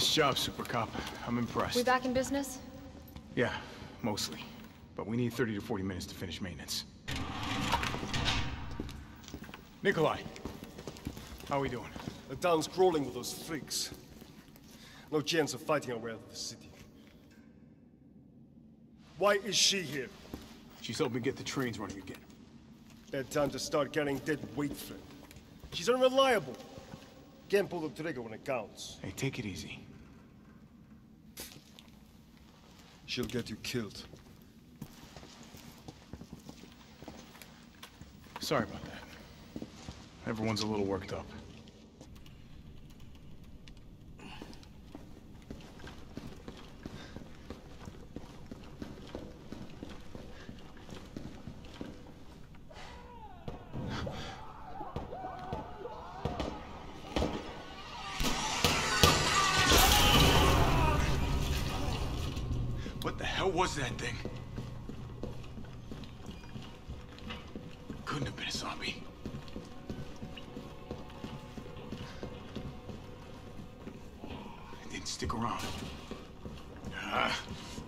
Nice job, Super Cop. I'm impressed. We back in business? Yeah, mostly. But we need 30 to 40 minutes to finish maintenance. Nikolai, how are we doing? The town's crawling with those freaks. No chance of fighting our way out of the city. Why is she here? She's helping get the trains running again. Bad time to start carrying dead weight, friend. She's unreliable. Can't pull the trigger when it counts. Hey, take it easy. She'll get you killed. Sorry about that. Everyone's a little worked up. What was that thing? Couldn't have been a zombie. It didn't stick around. Ah,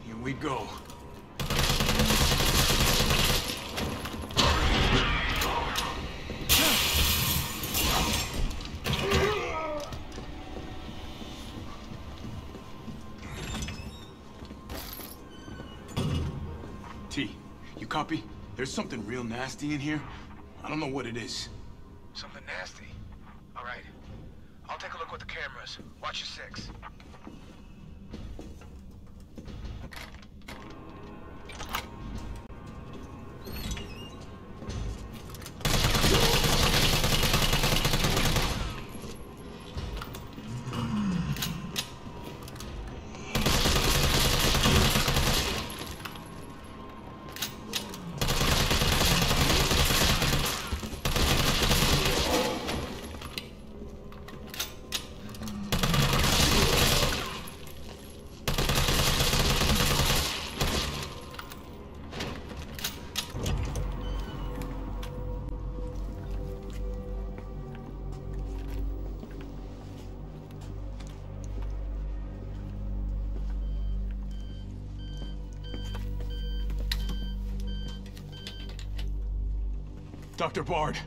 here we go. Copy? There's something real nasty in here. I don't know what it is. Something nasty? All right. I'll take a look with the cameras. Watch your six. Dr. Bard.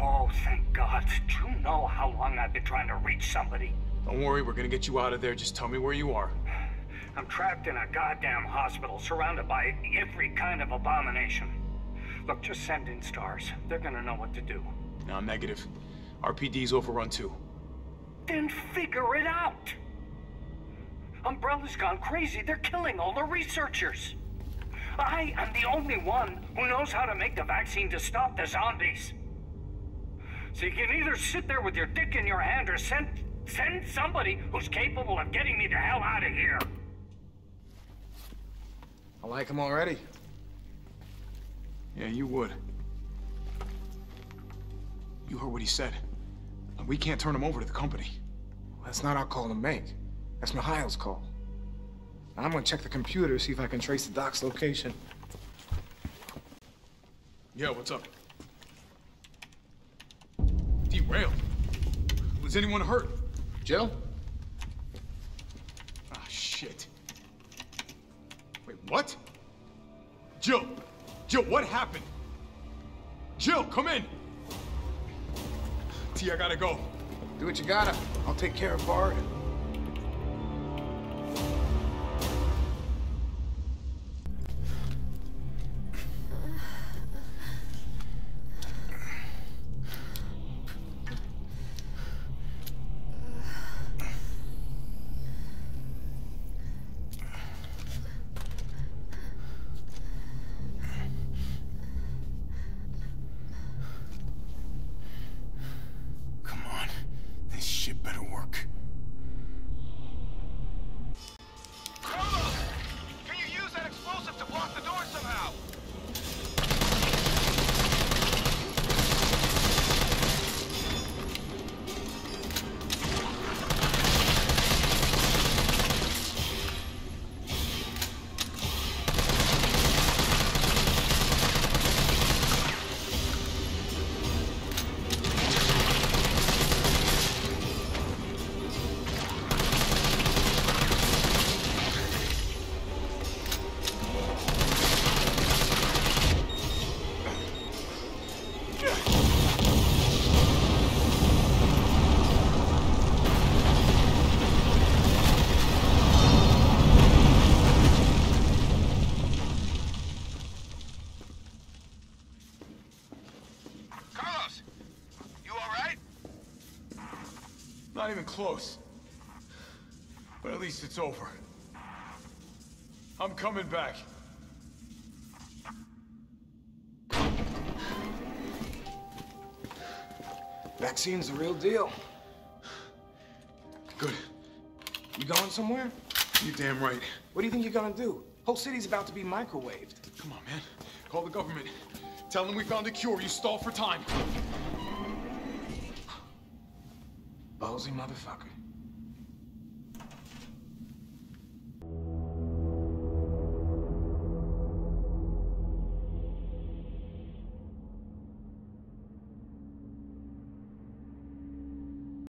Oh, thank God. Do you know how long I've been trying to reach somebody? Don't worry, we're gonna get you out of there. Just tell me where you are. I'm trapped in a goddamn hospital, surrounded by every kind of abomination. Look, just send in stars. They're gonna know what to do. No, negative. RPD's overrun too. Then figure it out! Umbrella's gone crazy. They're killing all the researchers. I am the only one who knows how to make the vaccine to stop the zombies. So you can either sit there with your dick in your hand or send somebody who's capable of getting me the hell out of here. I like him already. Yeah, you would. You heard what he said. We can't turn him over to the company. Well, that's not our call to make. That's Mihail's call. I'm gonna check the computer, see if I can trace the doc's location. Yeah, what's up? Derailed. Was anyone hurt? Jill? Ah, shit. Wait, what? Jill! Jill, what happened? Jill, come in! T, I gotta go. Do what you gotta. I'll take care of Bard. Better work. Not even close. But at least it's over. I'm coming back. Vaccine's the real deal. Good. You going somewhere? You're damn right. What do you think you're gonna do? Whole city's about to be microwaved. Come on, man. Call the government. Tell them we found a cure. You stall for time. Ballsy motherfucker.